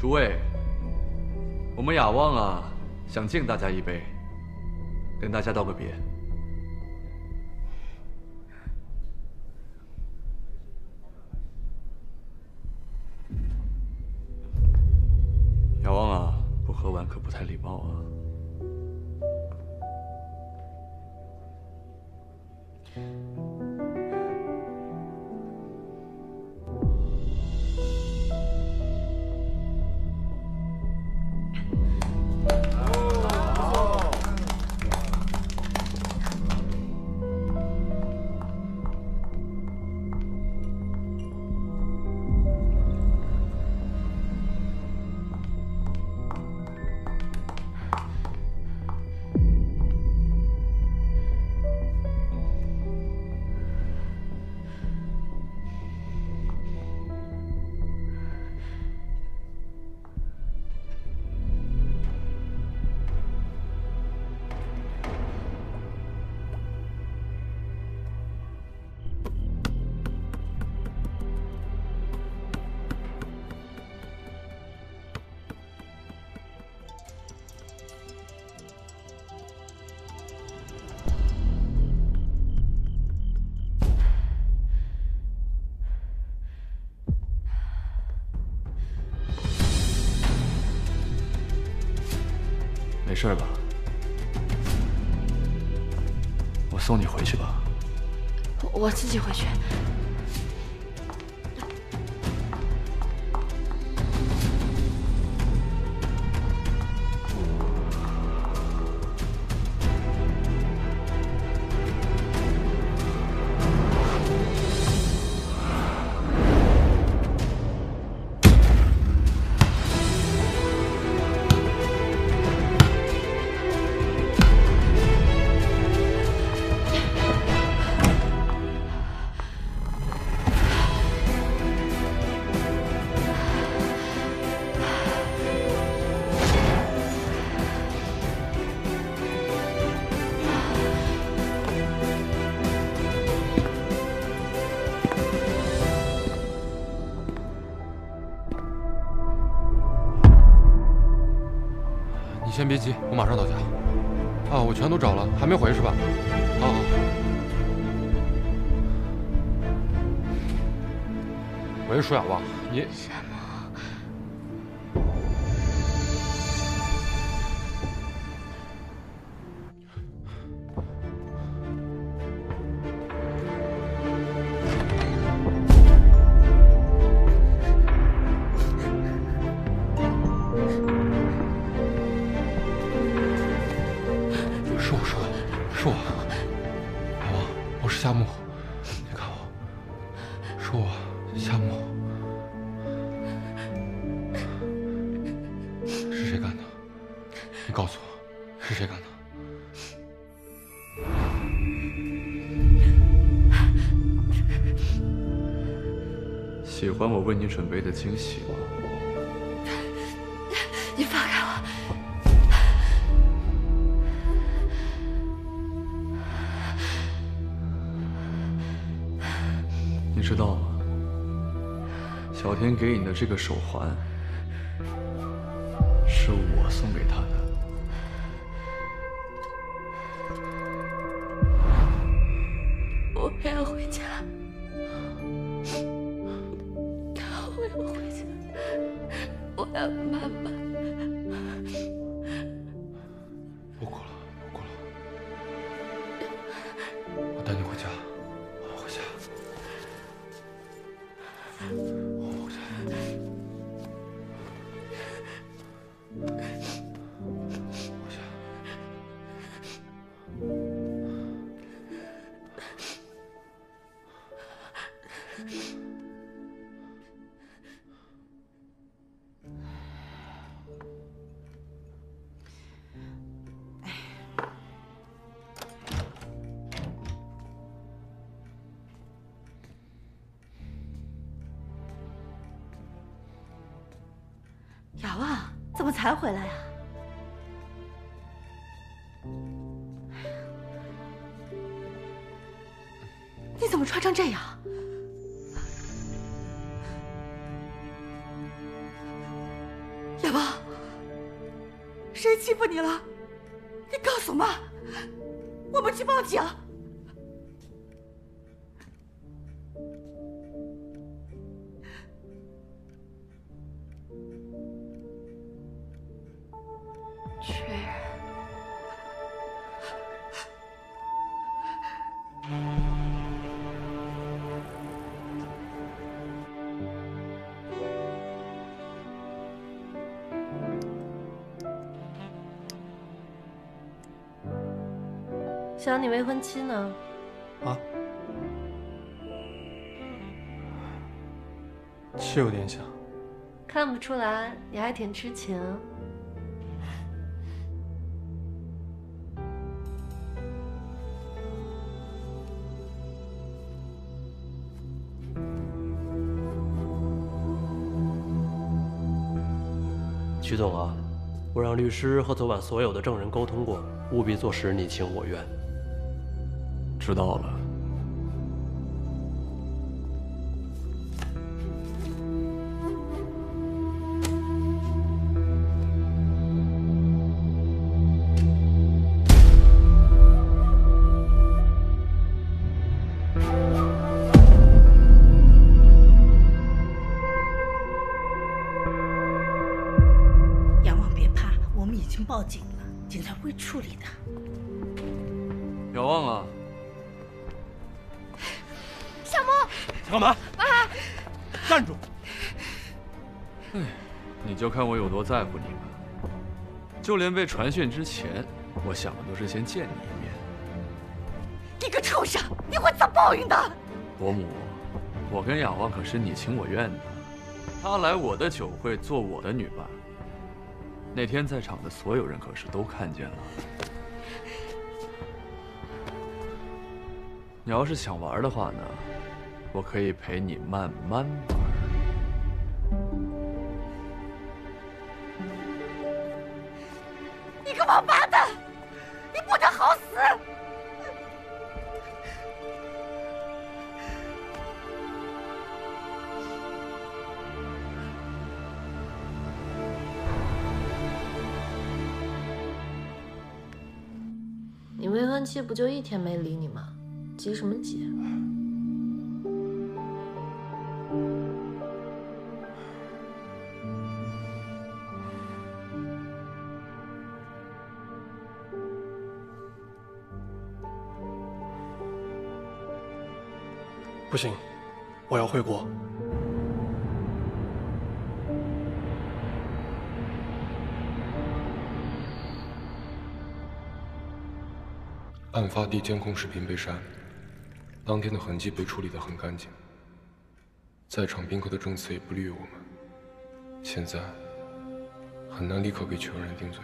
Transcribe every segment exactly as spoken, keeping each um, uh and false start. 诸位，我们雅望啊，想敬大家一杯，跟大家道个别。雅望啊，不喝完可不太礼貌啊。没事吧？我送你回去吧。我自己回去。你先别急，我马上到家。啊，我全都找了，还没回是吧？好好。喂，舒雅望，你什么？夏木，你看我，是我，夏木，是谁干的？你告诉我，是谁干的？喜欢我为你准备的惊喜吗？你放开我！ 你知道吗？小田给你的这个手环，是我送给他的。我也要回家，我要回家，我要妈妈。不哭了，不哭了，我带你回家。 雅望，怎么才回来呀？你怎么穿成这样？哑巴，谁欺负你了？你告诉妈，我们去报警。 想你未婚妻呢？啊，是有点想。看不出来，你还挺痴情。徐总啊，我让律师和昨晚所有的证人沟通过，务必坐实你情我愿。 知道了。杨旺，别怕，我们已经报警了，警察会处理的。别忘了。 干嘛？妈，站住！哎，你就看我有多在乎你吧。就连被传讯之前，我想的都是先见你一面。你个畜生，你会遭报应的！伯母，我跟雅旺可是你情我愿的。她来我的酒会做我的女伴，那天在场的所有人可是都看见了。你要是想玩的话呢？ 我可以陪你慢慢玩。你个王八蛋，你不得好死！你未婚妻不就一天没理你吗？急什么急？ 不行，我要回国。案发地监控视频被删，当天的痕迹被处理得很干净，在场宾客的证词也不利于我们，现在很难立刻给全人定罪。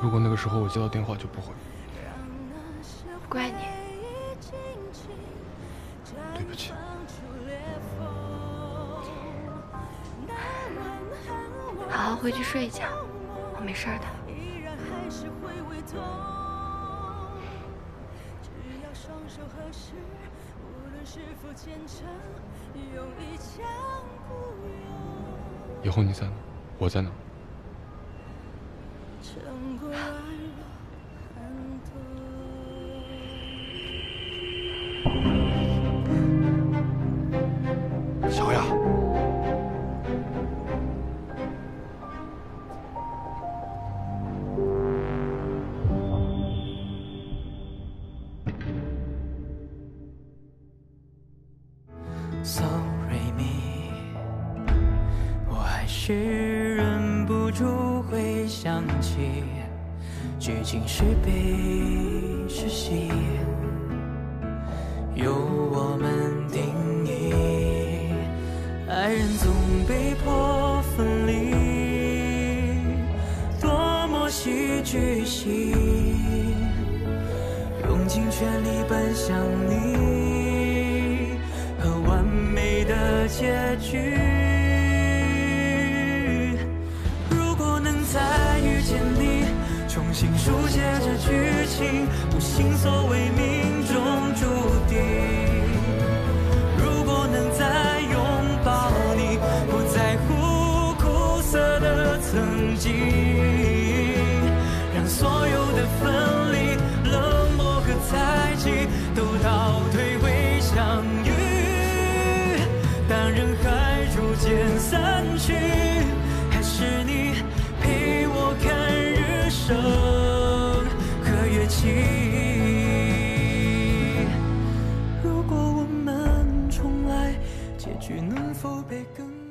如果那个时候我接到电话，就不会。不怪你，对不起。好好回去睡一觉，我没事的。以后你在哪？我在哪？ 小雅，时忍不住会想起，剧情是悲是喜，由我们定义。爱人总被迫分离，多么戏剧性，用尽全力奔向你和完美的结局。 重新书写着剧情，不信所谓命中注定。如果能再拥抱你，不在乎苦涩的曾经，让所有的分离、冷漠和猜忌都倒退回相遇。当人海逐渐散去，还是你陪我看日升。 如果我们重来，结局能否被更改？